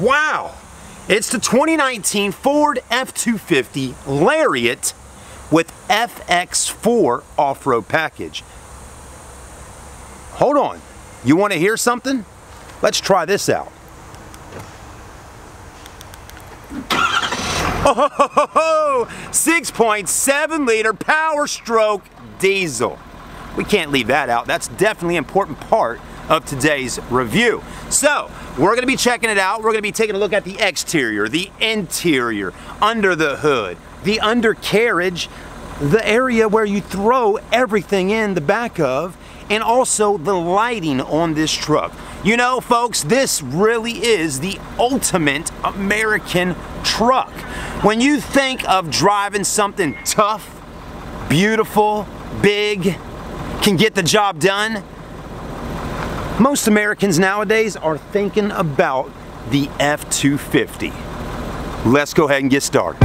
Wow! It's the 2019 Ford F250 Lariat with FX4 off-road package. Hold on, you want to hear something? Let's try this out. Oh, 6.7 liter Power Stroke diesel. We can't leave that out. That's definitely an important part of today's review. So we're going to be checking it out. We're going to be taking a look at the exterior, the interior, under the hood, the undercarriage, the area where you throw everything in the back of, and also the lighting on this truck. You know, folks, this really is the ultimate American truck. When you think of driving something tough, beautiful, big, can get the job done, most Americans nowadays are thinking about the F250. Let's go ahead and get started.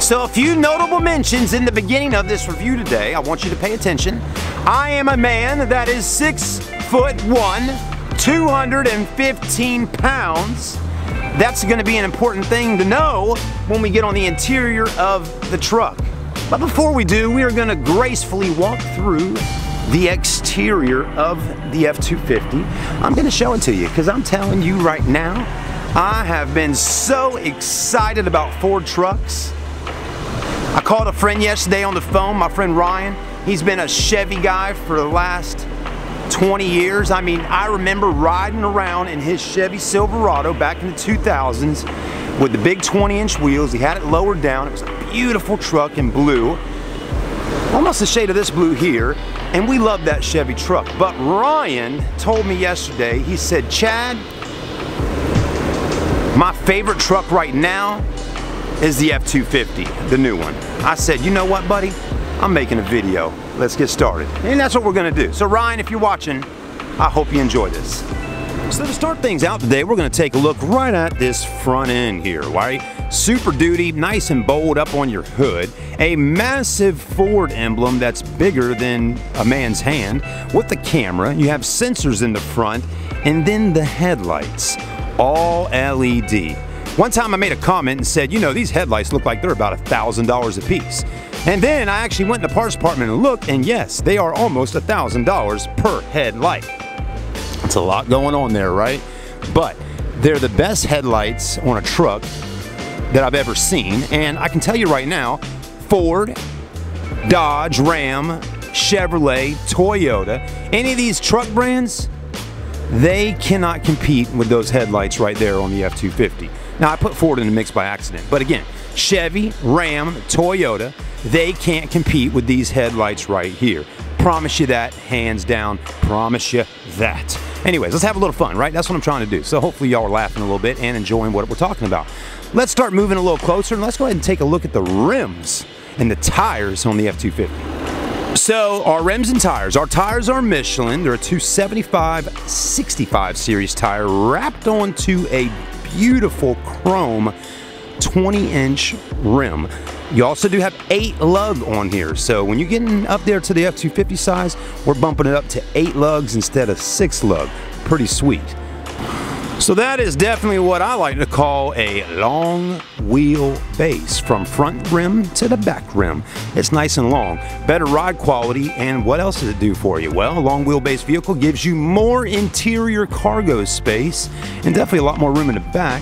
So a few notable mentions in the beginning of this review today. I want you to pay attention. I am a man that is 6'1", 215 pounds. That's going to be an important thing to know when we get on the interior of the truck. But before we do, we are going to gracefully walk through the exterior of the F250. I'm going to show it to you because I'm telling you right now, I have been so excited about Ford trucks. I called a friend yesterday on the phone, my friend Ryan. He's been a Chevy guy for the last 20 years. I mean, I remember riding around in his Chevy Silverado back in the 2000s with the big 20-inch wheels. He had it lowered down. It was a beautiful truck in blue, almost the shade of this blue here, and we loved that Chevy truck. But Ryan told me yesterday, he said, "Chad, my favorite truck right now is the F250, the new one." I said, "You know what, buddy? I'm making a video. Let's get started." And that's what we're gonna do. So Ryan, if you're watching, I hope you enjoy this. So to start things out today, we're gonna take a look right at this front end here, right? Super Duty, nice and bold up on your hood. A massive Ford emblem that's bigger than a man's hand with the camera. You have sensors in the front and then the headlights, all LED. One time I made a comment and said, you know, these headlights look like they're about $1,000 a piece. And then I actually went in the parts department and looked, and yes, they are almost $1,000 per headlight. That's a lot going on there, right? But they're the best headlights on a truck that I've ever seen. And I can tell you right now, Ford, Dodge, Ram, Chevrolet, Toyota, any of these truck brands, they cannot compete with those headlights right there on the F250. Now, I put Ford in the mix by accident, but again, Chevy, Ram, Toyota, they can't compete with these headlights right here. Promise you that, hands down, promise you that. Anyways, let's have a little fun, right? That's what I'm trying to do. So hopefully y'all are laughing a little bit and enjoying what we're talking about. Let's start moving a little closer, and let's go ahead and take a look at the rims and the tires on the F250. So our rims and tires. Our tires are Michelin. They're a 275/65 series tire wrapped onto a beautiful chrome 20-inch rim. You also do have 8 lug on here, so when you're getting up there to the F250 size, we're bumping it up to 8 lugs instead of 6 lug. Pretty sweet. So that is definitely what I like to call a long wheel base, from front rim to the back rim. It's nice and long, better ride quality, and what else does it do for you? Well, a long wheelbase vehicle gives you more interior cargo space and definitely a lot more room in the back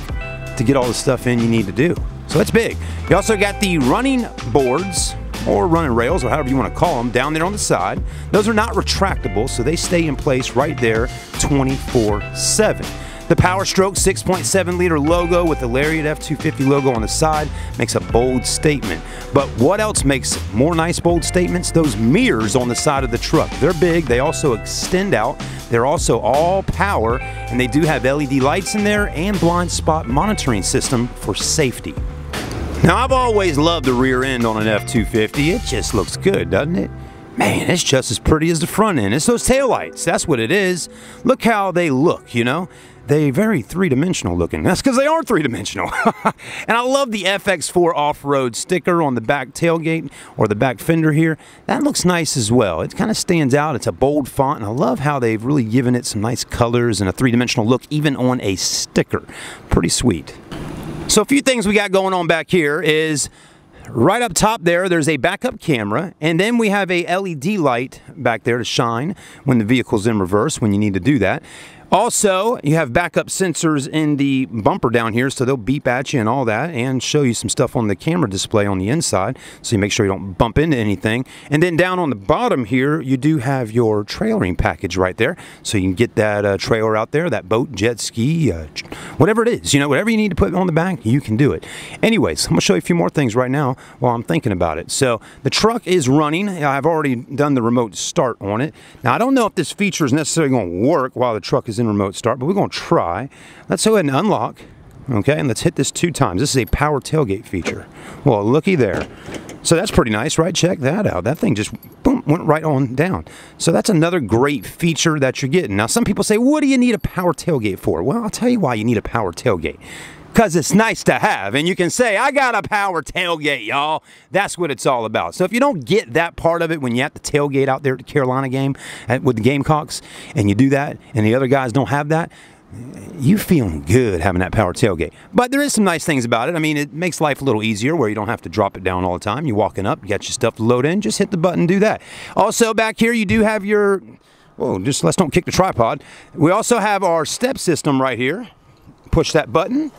to get all the stuff in you need to do. So that's big. You also got the running boards, or running rails, or however you want to call them, down there on the side. Those are not retractable, so they stay in place right there 24/7. The Power Stroke 6.7 liter logo with the Lariat F250 logo on the side makes a bold statement. But what else makes more nice bold statements? Those mirrors on the side of the truck. They're big, they also extend out, they're also all power, and they do have LED lights in there and blind spot monitoring system for safety. Now, I've always loved the rear end on an F250. It just looks good, doesn't it? Man, it's just as pretty as the front end. It's those taillights, that's what it is. Look how they look, you know? They're very three-dimensional looking. That's because they are three-dimensional. And I love the FX4 off-road sticker on the back tailgate or the back fender here. That looks nice as well. It kind of stands out. It's a bold font, and I love how they've really given it some nice colors and a three-dimensional look even on a sticker. Pretty sweet. So a few things we got going on back here is right up top there's a backup camera, and then we have a LED light back there to shine when the vehicle's in reverse, when you need to do that. Also, you have backup sensors in the bumper down here, so they'll beep at you and all that and show you some stuff on the camera display on the inside, so you make sure you don't bump into anything. And then down on the bottom here, you do have your trailering package right there, so you can get that trailer out there, that boat, jet ski, whatever it is. You know, whatever you need to put on the back, you can do it. Anyways, I'm going to show you a few more things right now while I'm thinking about it. So the truck is running. I've already done the remote start on it. Now, I don't know if this feature is necessarily going to work while the truck is in remote start, but we're going to try. Let's go ahead and unlock, okay, and let's hit this 2 times. This is a power tailgate feature. Well, looky there. So that's pretty nice, right? Check that out. That thing just, boom, went right on down. So that's another great feature that you're getting. Now, some people say, what do you need a power tailgate for? Well, I'll tell you why you need a power tailgate. Because it's nice to have, and you can say, I got a power tailgate, y'all. That's what it's all about. So if you don't get that part of it when you have to tailgate out there at the Carolina game with the Gamecocks, and you do that, and the other guys don't have that, you feeling good having that power tailgate. But there is some nice things about it. I mean, it makes life a little easier where you don't have to drop it down all the time. You're walking up, you got your stuff to load in, just hit the button, do that. Also, back here, you do have your, whoa, just let's don't kick the tripod. We also have our step system right here. Push that button.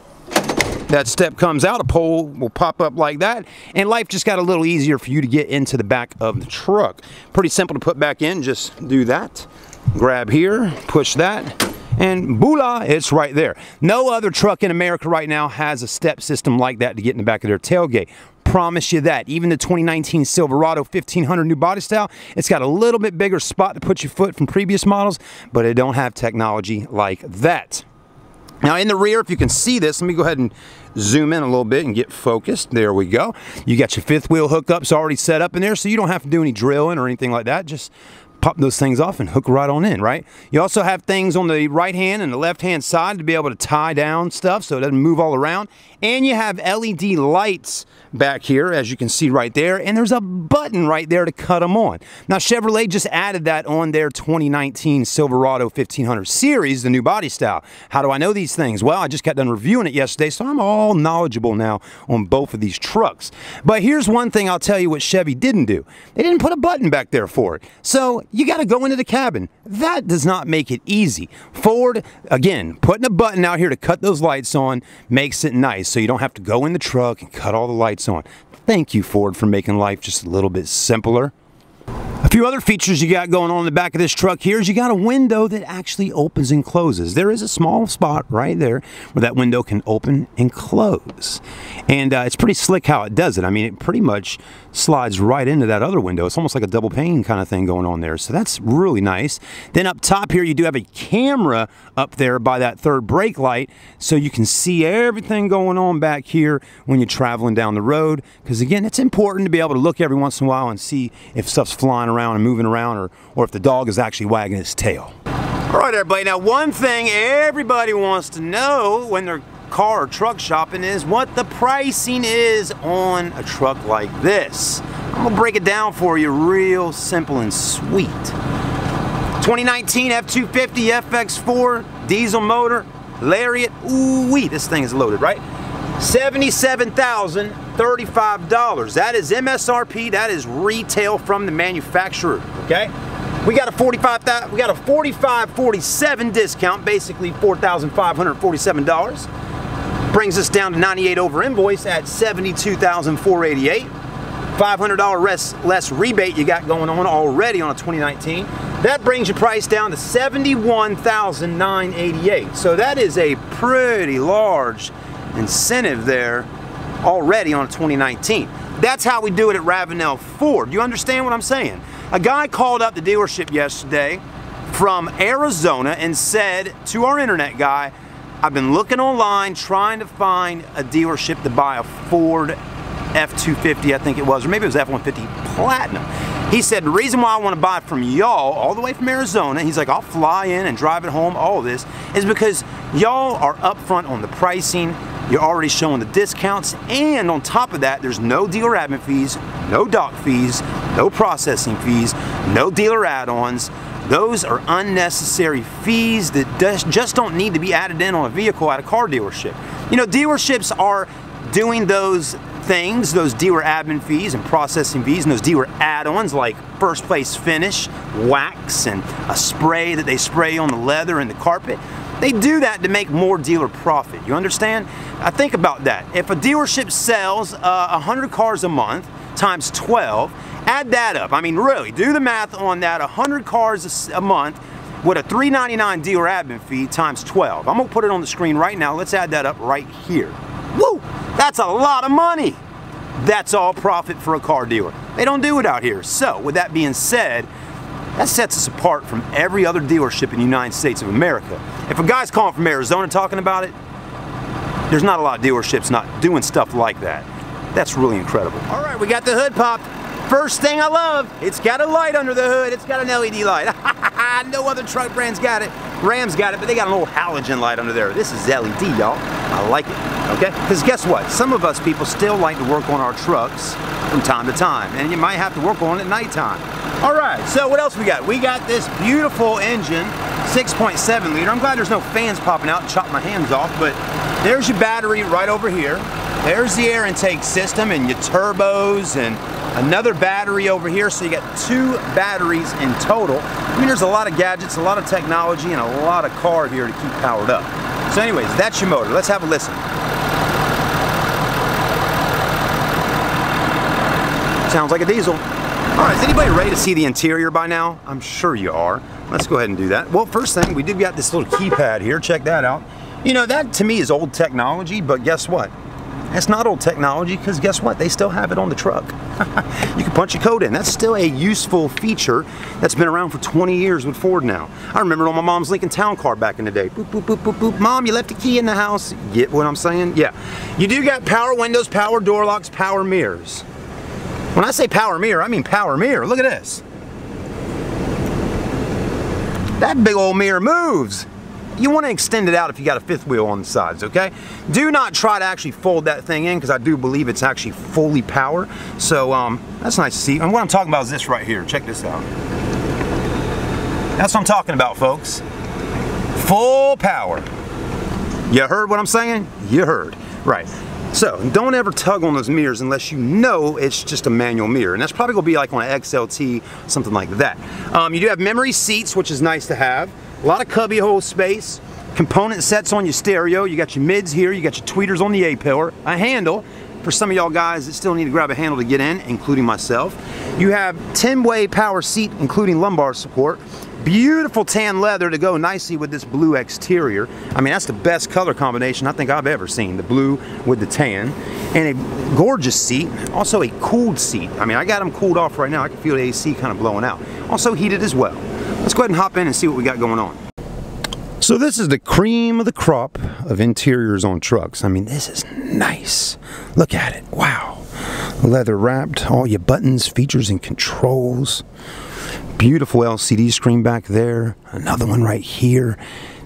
That step comes out, a pole will pop up like that, and life just got a little easier for you to get into the back of the truck. Pretty simple to put back in, just do that. Grab here, push that, and voila, it's right there. No other truck in America right now has a step system like that to get in the back of their tailgate. Promise you that. Even the 2019 Silverado 1500 new body style, it's got a little bit bigger spot to put your foot from previous models, but it don't have technology like that. Now in the rear, if you can see this, let me go ahead and zoom in a little bit and get focused. There we go. You got your fifth wheel hookups already set up in there, so you don't have to do any drilling or anything like that. Just pop those things off and hook right on in, right? You also have things on the right hand and the left hand side to be able to tie down stuff so it doesn't move all around. And you have LED lights back here, as you can see right there, and there's a button right there to cut them on. Now Chevrolet just added that on their 2019 Silverado 1500 series, the new body style. How do I know these things? Well, I just got done reviewing it yesterday, so I'm all knowledgeable now on both of these trucks. But here's one thing I'll tell you what Chevy didn't do. They didn't put a button back there for it. So you got to go into the cabin. That does not make it easy. Ford, again, putting a button out here to cut those lights on makes it nice, so you don't have to go in the truck and cut all the lights on. Thank you, Ford, for making life just a little bit simpler. A few other features you got going on in the back of this truck here is you got a window that actually opens and closes. There is a small spot right there where that window can open and close. And it's pretty slick how it does it. I mean, it pretty much slides right into that other window. It's almost like a double pane kind of thing going on there. So that's really nice. Then up top here, you do have a camera up there by that third brake light, so you can see everything going on back here when you're traveling down the road. Because again, it's important to be able to look every once in a while and see if stuff's flying around and moving around, or if the dog is actually wagging his tail. All right, everybody, now one thing everybody wants to know when they're car or truck shopping is what the pricing is on a truck like this. I'm gonna break it down for you real simple and sweet. 2019 F250 FX4 diesel motor Lariat, ooh wee, this thing is loaded, right? $77,035. That is MSRP. That is retail from the manufacturer. Okay, we got a 45/47 discount, basically $4,547. Brings us down to 98 over invoice at $72,488. $500 less rebate you got going on already on a 2019. That brings your price down to $71,988. So that is a pretty large incentive there already on 2019. That's how we do it at Ravenel Ford. You understand what I'm saying? A guy called up the dealership yesterday from Arizona and said to our internet guy, I've been looking online trying to find a dealership to buy a Ford F250, I think it was, or maybe it was F150 Platinum. He said, the reason why I want to buy from y'all all the way from Arizona, he's like, I'll fly in and drive it home, all this, is because y'all are upfront on the pricing, you're already showing the discounts, and on top of that, there's no dealer admin fees, no dock fees, no processing fees, no dealer add-ons. Those are unnecessary fees that just don't need to be added in on a vehicle at a car dealership. You know, dealerships are doing those things, those dealer admin fees and processing fees and those dealer add-ons like first place finish, wax, and a spray that they spray on the leather and the carpet. They do that to make more dealer profit, you understand? I think about that. If a dealership sells 100 cars a month times 12, add that up. I mean, really, do the math on that. 100 cars a month with a $3.99 dealer admin fee times 12. I'm gonna put it on the screen right now. Let's add that up right here. Woo! That's a lot of money. That's all profit for a car dealer. They don't do it out here. So, with that being said, that sets us apart from every other dealership in the United States of America. If a guy's calling from Arizona talking about it, there's not a lot of dealerships not doing stuff like that. That's really incredible. All right, we got the hood popped. First thing I love, it's got a light under the hood. It's got an LED light. No other truck brand's got it. Ram's got it, but they got an old halogen light under there. This is LED, y'all. I like it, okay? Because guess what? Some of us people still like to work on our trucks from time to time, and you might have to work on it at nighttime. All right, so what else we got? We got this beautiful engine, 6.7 liter. I'm glad there's no fans popping out and chopping my hands off, but there's your battery right over here. There's the air intake system and your turbos and another battery over here, so you got two batteries in total. I mean, there's a lot of gadgets, a lot of technology, and a lot of car here to keep powered up. So anyways, that's your motor. Let's have a listen. Sounds like a diesel. All right, is anybody ready to see the interior by now? I'm sure you are. Let's go ahead and do that. Well, first thing, we did got this little keypad here. Check that out. You know, that to me is old technology, but guess what? That's not old technology, because guess what? They still have it on the truck. You can punch a code in. That's still a useful feature that's been around for 20 years with Ford now. I remember it on my mom's Lincoln Town Car back in the day. Boop, boop, boop, boop, boop. Mom, you left the key in the house. Get what I'm saying? Yeah. You do got power windows, power door locks, power mirrors. When I say power mirror, I mean power mirror. Look at this. That big old mirror moves. You want to extend it out if you got a fifth wheel on the sides, okay? Do not try to actually fold that thing in, because I do believe it's actually fully power. So that's nice to see. And what I'm talking about is this right here. Check this out. That's what I'm talking about, folks. Full power. You heard what I'm saying? You heard. Right. So don't ever tug on those mirrors unless you know it's just a manual mirror. And that's probably going to be like on an XLT, something like that. You do have memory seats, which is nice to have. A lot of cubbyhole space, component sets on your stereo, you got your mids here, you got your tweeters on the A-pillar, a handle, for some of y'all guys that still need to grab a handle to get in, including myself. You have 10-way power seat, including lumbar support. Beautiful tan leather to go nicely with this blue exterior. I mean, that's the best color combination I think I've ever seen, the blue with the tan. And a gorgeous seat, also a cooled seat. I mean, I got them cooled off right now. I can feel the AC kind of blowing out. Also heated as well. Let's go ahead and hop in and see what we got going on. So this is the cream of the crop of interiors on trucks. I mean, this is nice. Look at it. Wow. Leather wrapped, all your buttons, features, and controls. Beautiful LCD screen back there. Another one right here.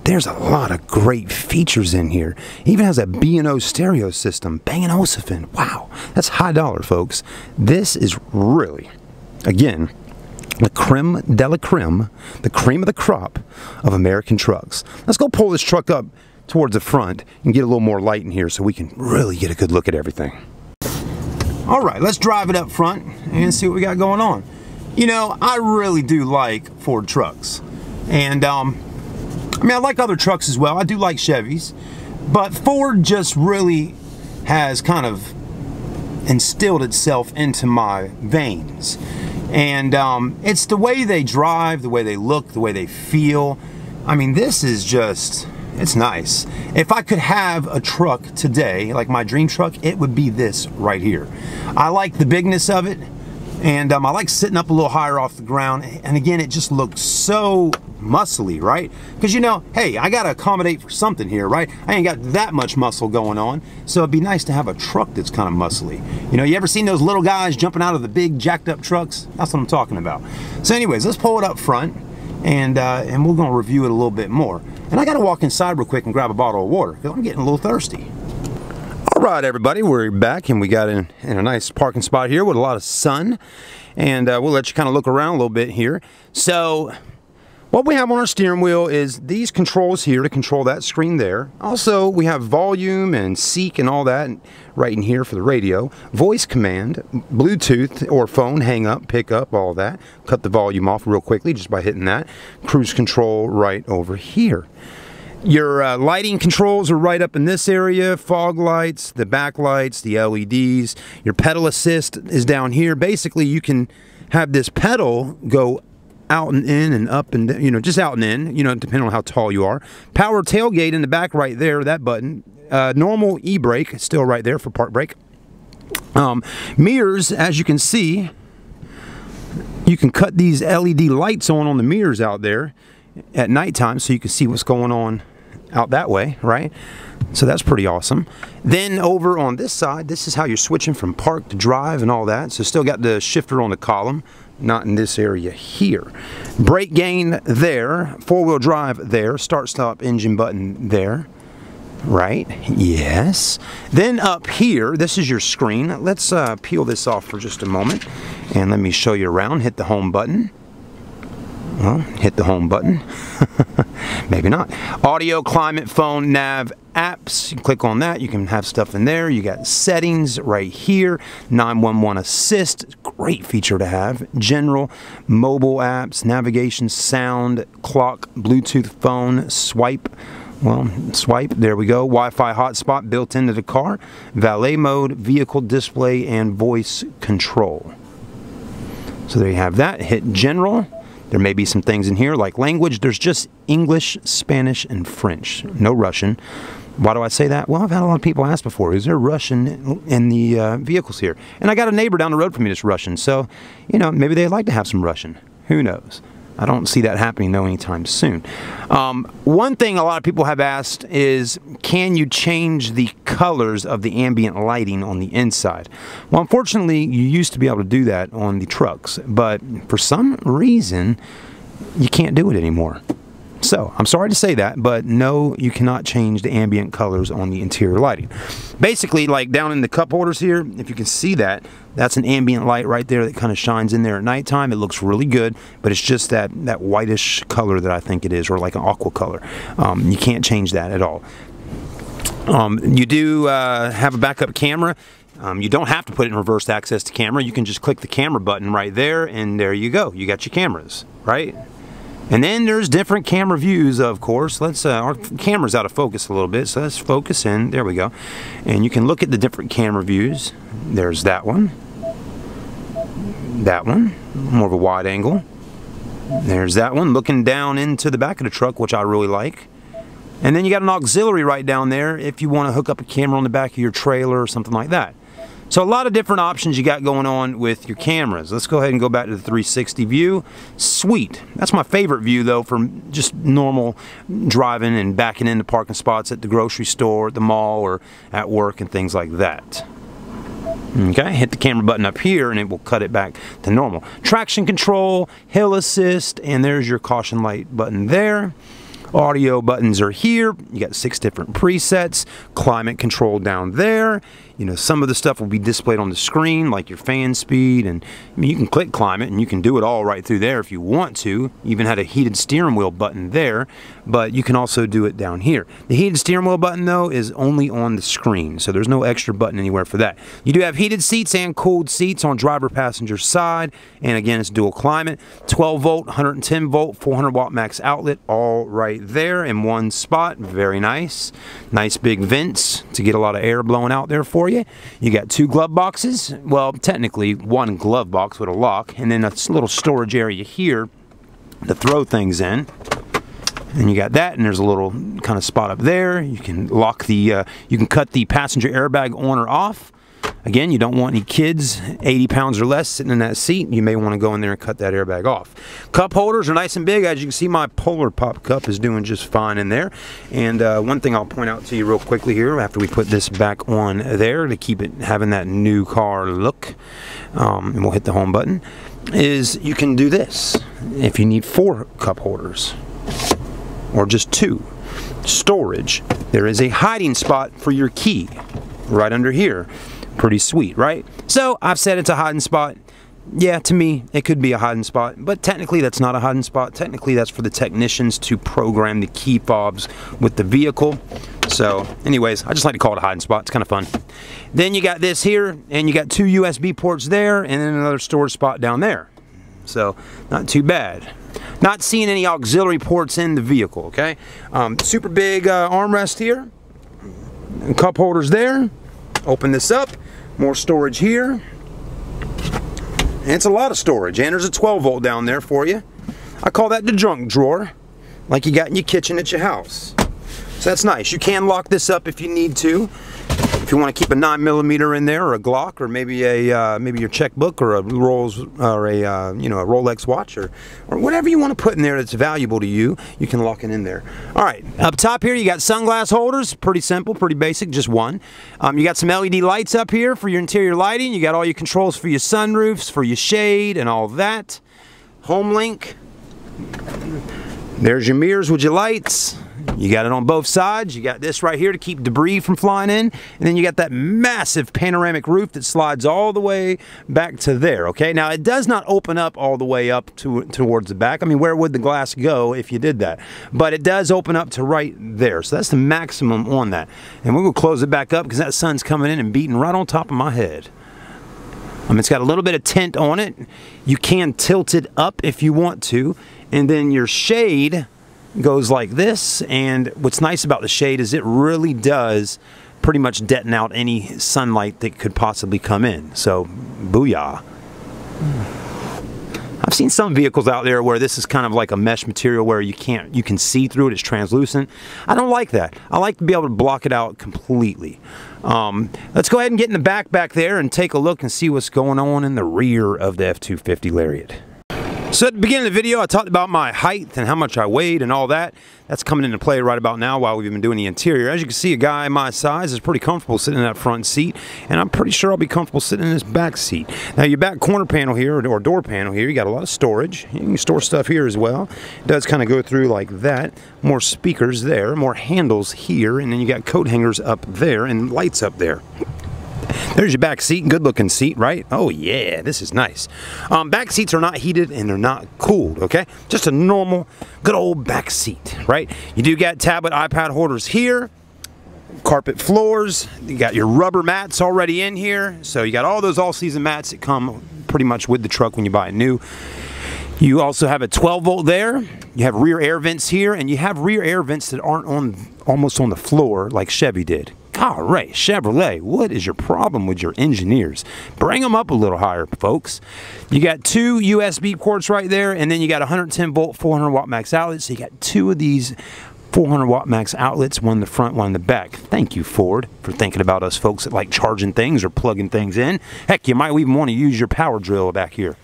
There's a lot of great features in here. It even has a B&O stereo system. Bang and Olufsen. Wow. That's high dollar, folks. This is really, again, the creme de la creme, the cream of the crop of American trucks. Let's go pull this truck up towards the front and get a little more light in here so we can really get a good look at everything. All right, let's drive it up front and see what we got going on. You know, I really do like Ford trucks. And, I mean, I like other trucks as well. I do like Chevys. But Ford just really has kind of instilled itself into my veins. And it's the way they drive, the way they look, the way they feel. I mean, this is just, it's nice. If I could have a truck today, like my dream truck, it would be this right here. I like the bigness of it. And I like sitting up a little higher off the ground. And again, it just looked so muscly, right? Because, you know, hey, I got to accommodate for something here, right? I ain't got that much muscle going on. So it'd be nice to have a truck that's kind of muscly. You know, you ever seen those little guys jumping out of the big jacked up trucks? That's what I'm talking about. So anyways, let's pull it up front and we're going to review it a little bit more. And I got to walk inside real quick and grab a bottle of water because I'm getting a little thirsty. All right, everybody, we're back and we got in a nice parking spot here with a lot of sun. And we'll let you kind of look around a little bit here. So what we have on our steering wheel is these controls here to control that screen there. Also, we have volume and seek and all that right in here for the radio. Voice command, Bluetooth or phone, hang up, pick up, all that. Cut the volume off real quickly just by hitting that. Cruise control right over here. Your lighting controls are right up in this area. Fog lights, the backlights, the LEDs. Your pedal assist is down here. Basically, you can have this pedal go out and in and up and, you know, just out and in, you know, depending on how tall you are. Power tailgate in the back right there, that button. Normal e-brake still right there for park brake. Mirrors, as you can see, you can cut these LED lights on the mirrors out there at nighttime so you can see what's going on out that way, right? So that's pretty awesome. Then over on this side, this is how you're switching from park to drive and all that. So still got the shifter on the column. Not in this area here. Brake gain there, four-wheel drive there, start-stop engine button there, right? Yes. Then up here, this is your screen. Let's peel this off for just a moment, and let me show you around. Hit the home button. Well, hit the home button. Maybe not. Audio, climate, phone, nav, apps. You click on that. You can have stuff in there. You got settings right here. 911 assist. Great feature to have. General, mobile apps, navigation, sound, clock, Bluetooth phone, swipe. Well, swipe, there we go. Wi-Fi hotspot built into the car. Valet mode, vehicle display, and voice control. So there you have that. Hit general. There may be some things in here like language. There's just English, Spanish, and French. No Russian. Why do I say that? Well, I've had a lot of people ask before, is there Russian in the vehicles here? And I got a neighbor down the road from me that's Russian. So, you know, maybe they'd like to have some Russian. Who knows? I don't see that happening, though, anytime soon. One thing a lot of people have asked is, can you change the colors of the ambient lighting on the inside? Well, unfortunately, you used to be able to do that on the trucks, but for some reason, you can't do it anymore. So, I'm sorry to say that, but no, you cannot change the ambient colors on the interior lighting. Basically, like down in the cup holders here, if you can see that, that's an ambient light right there that kind of shines in there at nighttime. It looks really good, but it's just that whitish color that I think it is, or like an aqua color. You can't change that at all. You do have a backup camera. You don't have to put it in reverse access to camera. You can just click the camera button right there, and there you go. You got your cameras, right? And then there's different camera views, of course. Let's our camera's out of focus a little bit, so let's focus in. There we go. And you can look at the different camera views. There's that one, more of a wide angle. There's that one, looking down into the back of the truck, which I really like. And then you got an auxiliary right down there if you want to hook up a camera on the back of your trailer or something like that. So a lot of different options you got going on with your cameras. Let's go ahead and go back to the 360 view. Sweet. That's my favorite view, though, from just normal driving and backing into parking spots at the grocery store, at the mall, or at work and things like that. Okay, hit the camera button up here and it will cut it back to normal. Traction control, hill assist, and there's your caution light button there. Audio buttons are here. You got 6 different presets. Climate control down there. You know, some of the stuff will be displayed on the screen, like your fan speed, and I mean, you can click climate and you can do it all right through there if you want to. You even had a heated steering wheel button there, but you can also do it down here. The heated steering wheel button, though, is only on the screen, so there's no extra button anywhere for that. You do have heated seats and cooled seats on driver passenger side, and again, it's dual climate. 12 volt, 110 volt, 400 watt max outlet, all right there in one spot. Very nice. Nice big vents to get a lot of air blowing out there for you. You got 2 glove boxes, well, technically one glove box with a lock, and then a little storage area here to throw things in. And you got that, and there's a little kind of spot up there. You can lock the, you can cut the passenger airbag on or off. Again, you don't want any kids 80 pounds or less sitting in that seat. You may want to go in there and cut that airbag off. Cup holders are nice and big. As you can see, my Polar Pop cup is doing just fine in there. And one thing I'll point out to you real quickly here after we put this back on there to keep it having that new car look, and we'll hit the home button, is you can do this if you need 4 cup holders or just 2. Storage. There is a hiding spot for your key right under here. Pretty sweet, right? So I've said it's a hiding spot. Yeah, to me, it could be a hiding spot, but technically that's not a hiding spot. Technically that's for the technicians to program the key fobs with the vehicle. So anyways, I just like to call it a hiding spot. It's kind of fun. Then you got this here, and you got 2 USB ports there, and then another storage spot down there. So not too bad. Not seeing any auxiliary ports in the vehicle, okay? Super big armrest here. Cup holders there. Open this up. More storage here. And it's a lot of storage. And there's a 12 volt down there for you. I call that the junk drawer, like you got in your kitchen at your house. So that's nice. You can lock this up if you need to. If you want to keep a 9mm in there, or a Glock, or maybe a maybe your checkbook, or a Rolls, or a you know, a Rolex watch, or whatever you want to put in there that's valuable to you, you can lock it in there. All right, up top here you got sunglass holders. Pretty simple, pretty basic, just one. You got some LED lights up here for your interior lighting. You got all your controls for your sunroofs, for your shade, and all that. HomeLink. There's your mirrors with your lights. You got it on both sides. You got this right here to keep debris from flying in. And then you got that massive panoramic roof that slides all the way back to there, okay? Now, it does not open up all the way up towards the back. I mean, where would the glass go if you did that? But it does open up to right there. So that's the maximum on that. And we'll close it back up because that sun's coming in and beating right on top of my head. It's got a little bit of tint on it. You can tilt it up if you want to. And then your shade goes like this, and what's nice about the shade is it really does pretty much detonate out any sunlight that could possibly come in. So, booyah. I've seen some vehicles out there where this is kind of like a mesh material where you can see through it, it's translucent. I don't like that. I like to be able to block it out completely. Let's go ahead and get in the back there and take a look and see what's going on in the rear of the F250 Lariat. So at the beginning of the video, I talked about my height and how much I weighed and all that. That's coming into play right about now while we've been doing the interior. As you can see, a guy my size is pretty comfortable sitting in that front seat, and I'm pretty sure I'll be comfortable sitting in this back seat. Now, your back corner panel here, or door panel here, you got a lot of storage. You can store stuff here as well. It does kind of go through like that. More speakers there, more handles here, and then you got coat hangers up there and lights up there. There's your back seat, good looking seat, right? Oh yeah, this is nice. Back seats are not heated and they're not cooled, okay? Just a normal, good old back seat, right? You do got tablet, iPad holders here, carpet floors, you got your rubber mats already in here, so you got all those all-season mats that come pretty much with the truck when you buy it new. You also have a 12 volt there, you have rear air vents here, and you have rear air vents that aren't almost on the floor like Chevy did. All right, Chevrolet, what is your problem with your engineers? Bring them up a little higher, folks. You got 2 USB ports right there, and then you got 110 volt 400 watt max outlets. So you got 2 of these 400 watt max outlets, one in the front, one in the back. Thank you, Ford, for thinking about us folks that like charging things or plugging things in. Heck, you might even want to use your power drill back here,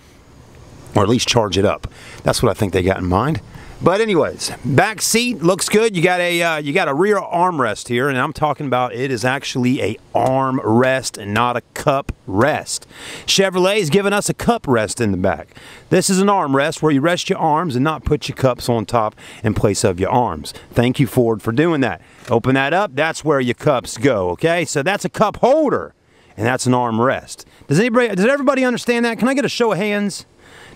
or at least charge it up. That's what I think they got in mind. But anyways, back seat looks good. You got a rear armrest here, and I'm talking about it is actually a arm rest and not a cup rest. Chevrolet's giving us a cup rest in the back. This is an arm rest where you rest your arms and not put your cups on top in place of your arms. Thank you, Ford, for doing that. Open that up. That's where your cups go. Okay, so that's a cup holder, and that's an arm rest. Does everybody understand that? Can I get a show of hands?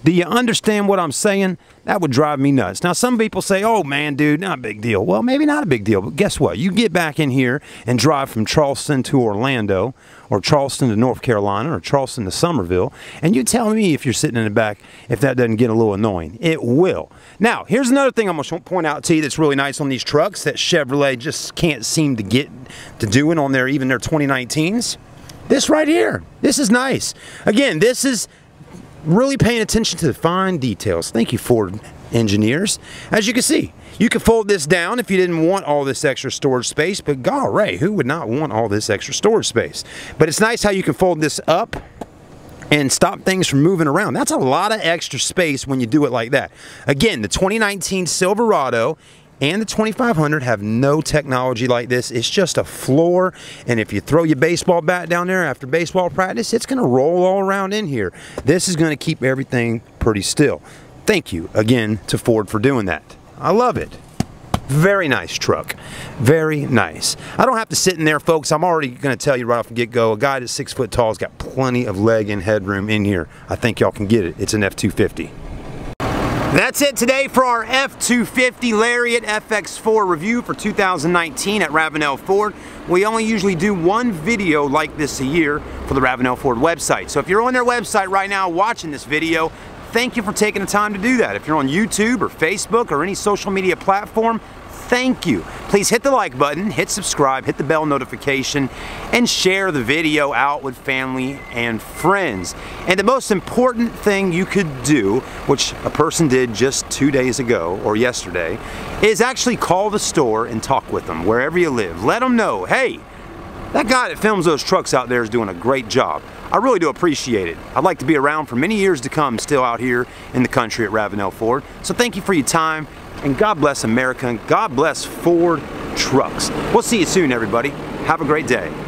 Do you understand what I'm saying? That would drive me nuts. Now, some people say, oh man, dude, not a big deal. Well, maybe not a big deal, but guess what? You get back in here and drive from Charleston to Orlando, or Charleston to North Carolina, or Charleston to Summerville, and you tell me if you're sitting in the back if that doesn't get a little annoying. It will. Now, here's another thing I'm going to point out to you that's really nice on these trucks that Chevrolet just can't seem to get to doing on their, even their 2019s. This right here. This is nice. Again, this is really paying attention to the fine details. Thank you, Ford. engineers. As you can see, you can fold this down if you didn't want all this extra storage space, but golly, who would not want all this extra storage space? But it's nice how you can fold this up and stop things from moving around. That's a lot of extra space when you do it like that. Again, the 2019 Silverado and the 2500 have no technology like this. It's just a floor, and if you throw your baseball bat down there after baseball practice, it's gonna roll all around in here. This is gonna keep everything pretty still. Thank you again to Ford for doing that. I love it. Very nice truck. Very nice. I don't have to sit in there, folks. I'm already going to tell you right off the get-go, a guy that's 6 foot tall has got plenty of leg and headroom in here. I think y'all can get it. It's an F250. That's it today for our F250 Lariat FX4 review for 2019 at Ravenel Ford. We only usually do one video like this a year for the Ravenel Ford website. So if you're on their website right now watching this video, thank you for taking the time to do that. If you're on YouTube or Facebook or any social media platform, thank you. Please hit the like button, hit subscribe, hit the bell notification, and share the video out with family and friends. And the most important thing you could do, which a person did just 2 days ago or yesterday, is actually call the store and talk with them wherever you live. Let them know, hey, that guy that films those trucks out there is doing a great job. I really do appreciate it. I'd like to be around for many years to come still out here in the country at Ravenel Ford. So thank you for your time, and God bless America, and God bless Ford trucks. We'll see you soon, everybody. Have a great day.